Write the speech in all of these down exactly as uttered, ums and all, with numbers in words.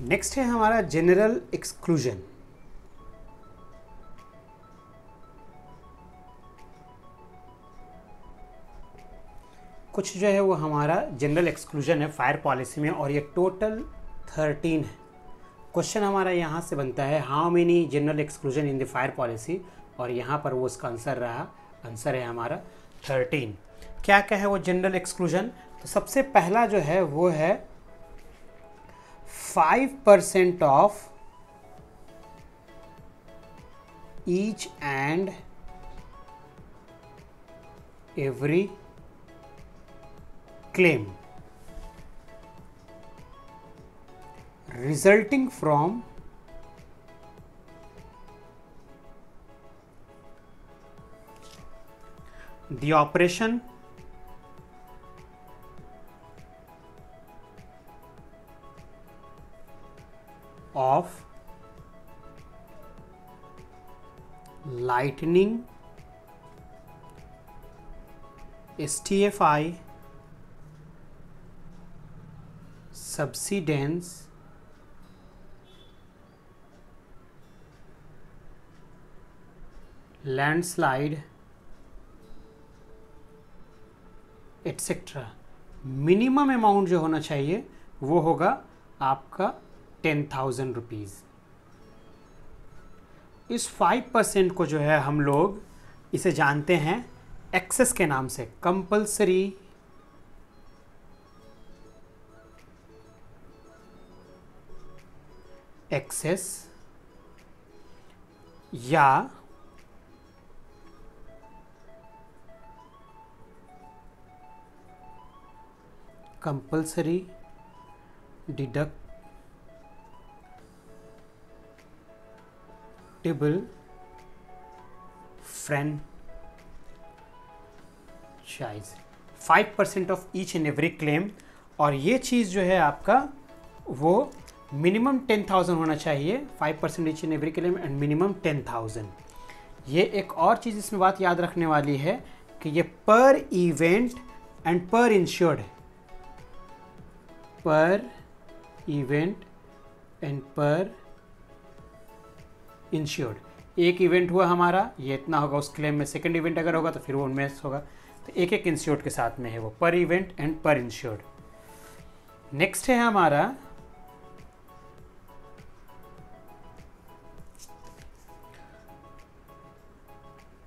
Next है हमारा general exclusion. कुछ जो है वो हमारा जनरल एक्सक्लूजन है फायर पॉलिसी में और ये टोटल थर्टीन है। क्वेश्चन हमारा यहाँ से बनता है how many general exclusion in the fire policy और यहाँ पर वो उसका आंसर रहा, आंसर है हमारा थर्टीन। क्या क्या है वो जनरल एक्सक्लूजन? तो सबसे पहला जो है वो है five percent of each and every claim resulting from the operation of lightning S T F I subsidence landslide etcetera. Minimum amount जो होना चाहिए वो होगा आपका टेन थाउजेंड रुपीज़। इस फाइव परसेंट को जो है हम लोग इसे जानते हैं एक्सेस के नाम से, कंपल्सरी एक्सेस या compulsory deductible franchise five percent of each and every claim. और ये चीज़ जो है आपका वो मिनिमम टेन थाउजेंड होना चाहिए, five percent each and every claim and minimum ten thousand. ये एक और चीज़ इसमें बात याद रखने वाली है कि ये पर इवेंट एंड पर इंश्योर्ड है, per event and per insured. एक इवेंट हुआ हमारा ये इतना होगा उस क्लेम में, सेकंड इवेंट अगर होगा तो फिर वो उनमें होगा, तो एक एक इंश्योर्ड के साथ में है वो per event and per insured. Next है हमारा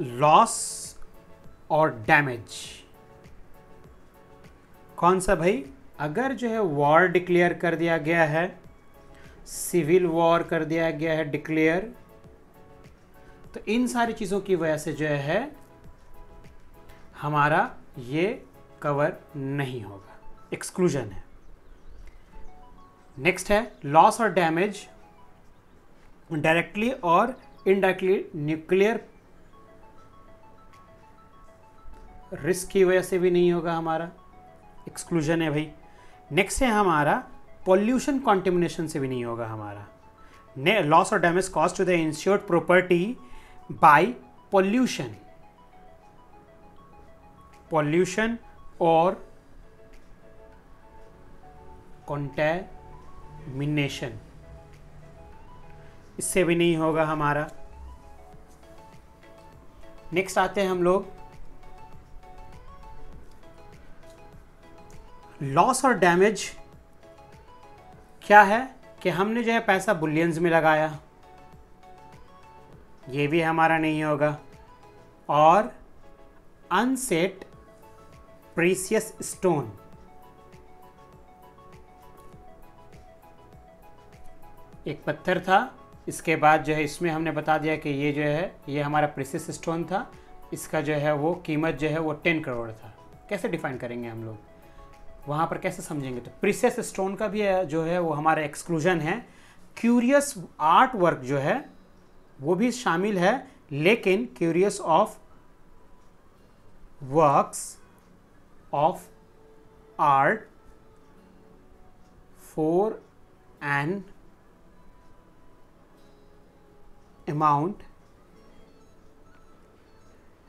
लॉस और डैमेज। कौन सा भाई? अगर जो है वॉर डिक्लेयर कर दिया गया है, सिविल वॉर कर दिया गया है डिक्लेयर, तो इन सारी चीज़ों की वजह से जो है हमारा ये कवर नहीं होगा, एक्सक्लूजन है। नेक्स्ट है लॉस और डैमेज डायरेक्टली और इनडायरेक्टली न्यूक्लियर रिस्क की वजह से भी नहीं होगा, हमारा एक्सक्लूजन है भाई। नेक्स्ट है हमारा पॉल्यूशन कॉन्टेमिनेशन से भी नहीं होगा हमारा, ने लॉस और damage cause to the insured property by pollution, pollution और कॉन्टेमिनेशन, इससे भी नहीं होगा हमारा। नेक्स्ट आते हैं हम लोग लॉस और डैमेज। क्या है कि हमने जो है पैसा बुलियंस में लगाया, ये भी हमारा नहीं होगा। और अनसेट प्रीसियस स्टोन, एक पत्थर था, इसके बाद जो है इसमें हमने बता दिया कि ये जो है ये हमारा प्रीसियस स्टोन था, इसका जो है वो कीमत जो है वो टेन करोड़ था। कैसे डिफाइन करेंगे हम लोग वहाँ पर, कैसे समझेंगे? तो प्रीसियस स्टोन का भी है, जो है वो हमारा एक्सक्लूजन है। क्यूरियस आर्ट वर्क जो है वो भी शामिल है, लेकिन curious of works of art for an amount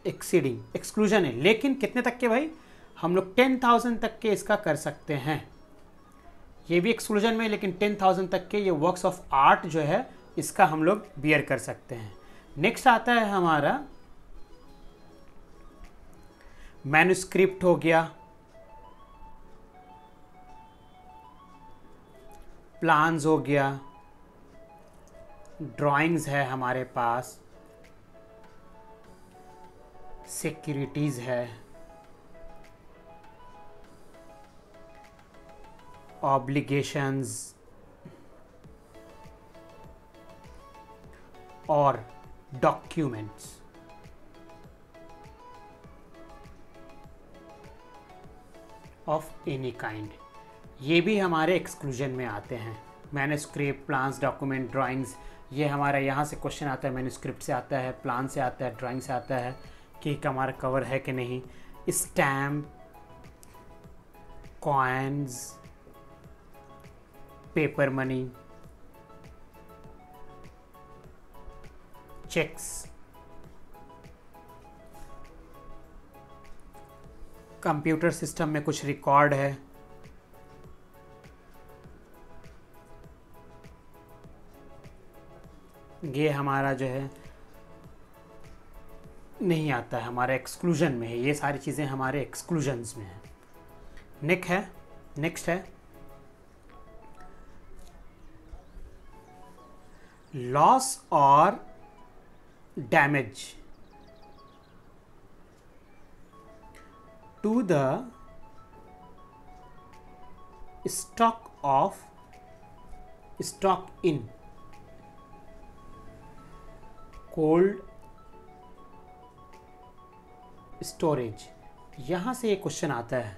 exceeding, exclusion है। लेकिन कितने तक के भाई? हम लोग टेन थाउजेंड तक के इसका कर सकते हैं। ये भी एक्सक्लूजन में, लेकिन टेन थाउजेंड तक के ये वर्क्स ऑफ आर्ट जो है इसका हम लोग बियर कर सकते हैं। नेक्स्ट आता है हमारा मैन्युस्क्रिप्ट हो गया, प्लान्स हो गया, ड्राइंग्स है हमारे पास, सिक्योरिटीज है, ऑब्लिगेशंस और डॉक्यूमेंट्स। ऑफ एनी काइंड ये भी हमारे एक्सक्लूजन में आते हैं। मैन्युस्क्रिप्ट, प्लान्स, डॉक्यूमेंट, ड्राइंग्स, ये हमारा यहाँ से क्वेश्चन आता है, मैन्युस्क्रिप्ट से आता है, प्लान से आता है, ड्राइंग से आता है कि हमारा कवर है कि नहीं। Stamp, coins, paper money, cheques, computer system में कुछ रिकॉर्ड है, ये हमारा जो है नहीं आता है, हमारे एक्सक्लूजन में है। ये सारी चीज़ें हमारे एक्सक्लूजन्स में है। नेक्स्ट है नेक्स्ट है लॉस और damage to the stock of stock in cold storage. यहाँ से ये क्वेश्चन आता है,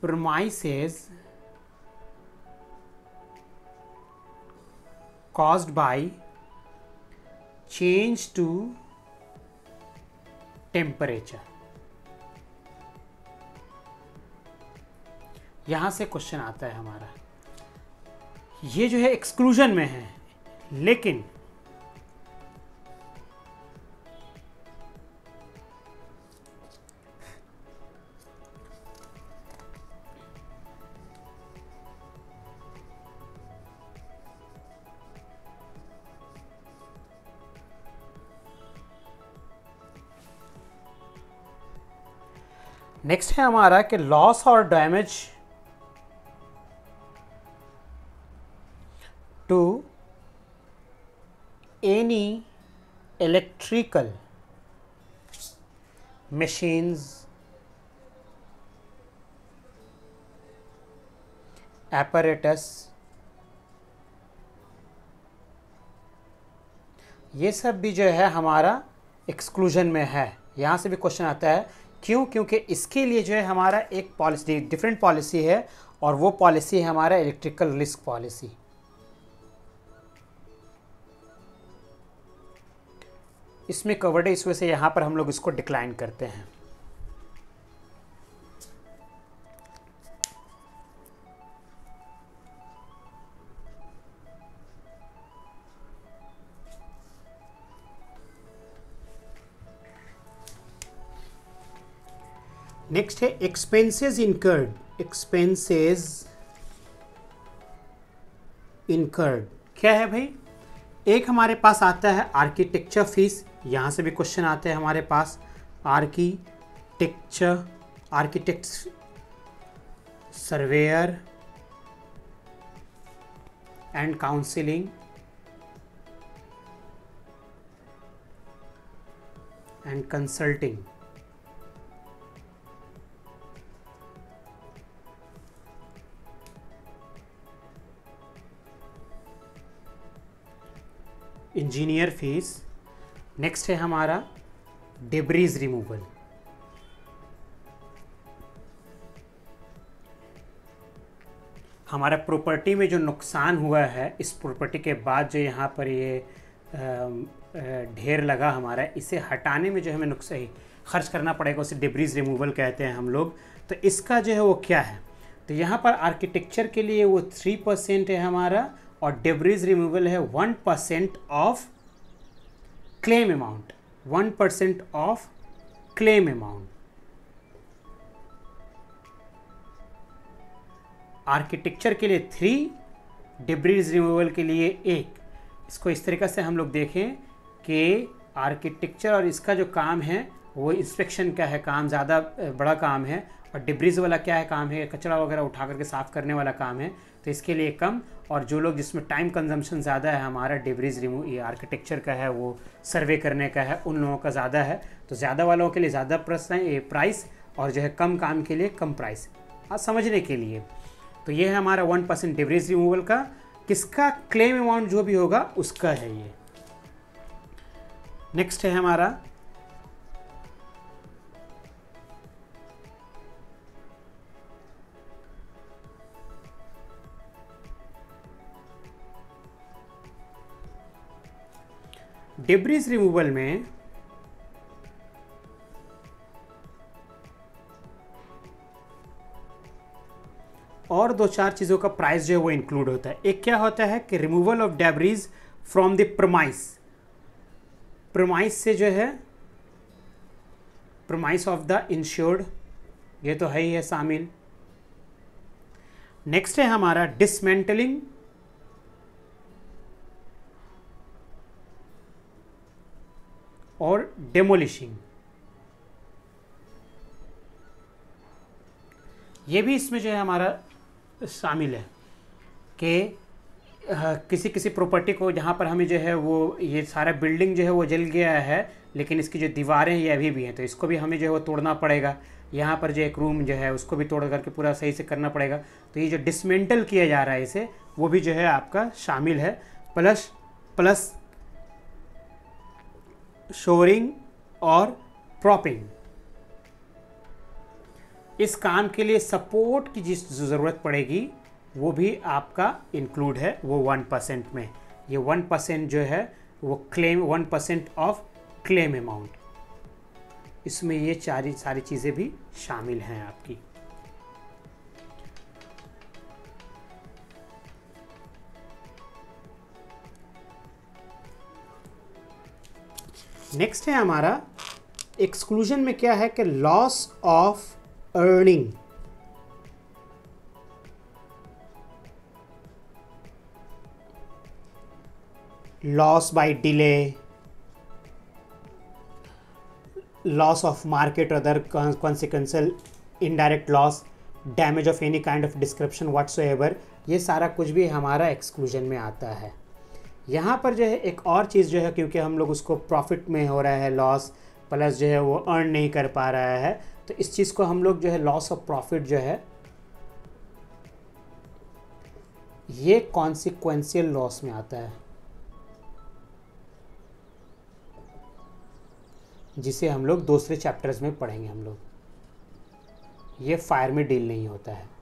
premises caused by change to temperature। यहाँ से क्वेश्चन आता है हमारा, ये जो है एक्सक्लूजन में है, लेकिन नेक्स्ट है हमारा कि लॉस और damage to any electrical machines, apparatus. ये सब भी जो है हमारा एक्सक्लूजन में है। यहाँ से भी क्वेश्चन आता है, क्यों? क्योंकि इसके लिए जो है हमारा एक पॉलिसी, डिफरेंट पॉलिसी है, और वो पॉलिसी है हमारा इलेक्ट्रिकल रिस्क पॉलिसी। इसमें कवर्ड है, इस वजह से यहाँ पर हम लोग इसको डिक्लाइन करते हैं। नेक्स्ट है एक्सपेंसेस इनकर्ड। एक्सपेंसेस इनकर्ड क्या है भाई? एक हमारे पास आता है आर्किटेक्चर फीस। यहाँ से भी क्वेश्चन आते हैं हमारे पास, architecture, architects, surveyor and counselling and consulting. Engineer fees. Next है हमारा डिब्रीज रिमूवल। हमारा प्रॉपर्टी में जो नुकसान हुआ है, इस प्रॉपर्टी के बाद जो यहाँ पर ये ढेर लगा हमारा, इसे हटाने में जो हमें नुकसान खर्च करना पड़ेगा, उसे डिब्रीज रिमूवल कहते हैं हम लोग। तो इसका जो है वो क्या है, तो यहाँ पर आर्किटेक्चर के लिए वो थ्री परसेंट है हमारा, और डिब्रीज रिमूवल है one percent of claim amount, one percent of claim amount. Architecture के लिए थ्री, डिब्रीज रिमूवल के लिए एक। इसको इस तरीके से हम लोग देखें कि आर्किटेक्चर और इसका जो काम है वो इंस्पेक्शन का है, काम ज़्यादा बड़ा काम है, और डिब्रीज वाला क्या है काम है, कचरा वगैरह उठा करके साफ़ करने वाला काम है, तो इसके लिए कम। और जो लोग जिसमें टाइम कंजम्पशन ज़्यादा है हमारा डिब्रीज रिमूव ये आर्किटेक्चर का है, वो सर्वे करने का है, उन लोगों का ज़्यादा है। तो ज़्यादा वालों के लिए ज़्यादा प्राइस और जो है कम काम के लिए कम प्राइस, आज समझने के लिए। तो ये है हमारा वन परसेंट डिब्रीज रिमूवल का, किसका क्लेम अमाउंट जो भी होगा उसका है ये। नेक्स्ट है हमारा डिब्रीज रिमूवल में और दो चार चीज़ों का प्राइस जो है वो इंक्लूड होता है। एक क्या होता है कि removal of debris from the premise, premise से जो है प्रमाइस ऑफ द इंश्योर्ड, ये तो है ही है शामिल। नेक्स्ट है हमारा डिसमेंटलिंग और डेमोलिशिंग, ये भी इसमें जो है हमारा शामिल है कि किसी किसी प्रॉपर्टी को जहाँ पर हमें जो है वो ये सारा बिल्डिंग जो है वो जल गया है लेकिन इसकी जो दीवारें हैं ये अभी भी हैं, तो इसको भी हमें जो है वो तोड़ना पड़ेगा। यहाँ पर जो एक रूम जो है उसको भी तोड़ करके पूरा सही से करना पड़ेगा। तो ये जो डिसमेंटल किया जा रहा है इसे, वो भी जो है आपका शामिल है। प्लस प्लस शोरिंग और प्रॉपिंग, इस काम के लिए सपोर्ट की जिस ज़रूरत पड़ेगी वो भी आपका इंक्लूड है, वो वन परसेंट में। ये वन परसेंट जो है वो claim, one percent of claim amount, इसमें ये चार सारी चीज़ें भी शामिल हैं आपकी। नेक्स्ट है हमारा एक्सक्लूजन में क्या है कि loss of earning, loss by delay, loss of market, other consequential indirect loss, damage of any kind of description whatsoever, ये सारा कुछ भी हमारा एक्सक्लूजन में आता है। यहाँ पर जो है एक और चीज़ जो है, क्योंकि हम लोग उसको प्रॉफिट में हो रहा है लॉस, प्लस जो है वो अर्न नहीं कर पा रहा है, तो इस चीज़ को हम लोग जो है लॉस ऑफ प्रॉफिट जो है ये कॉन्सिक्वेंशियल लॉस में आता है, जिसे हम लोग दूसरे चैप्टर्स में पढ़ेंगे। हम लोग ये फायर में डील नहीं होता है।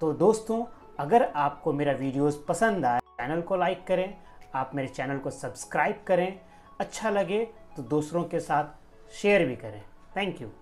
तो दोस्तों, अगर आपको मेरा वीडियोस पसंद आए, चैनल को लाइक करें, आप मेरे चैनल को सब्सक्राइब करें, अच्छा लगे तो दूसरों के साथ शेयर भी करें। Thank you.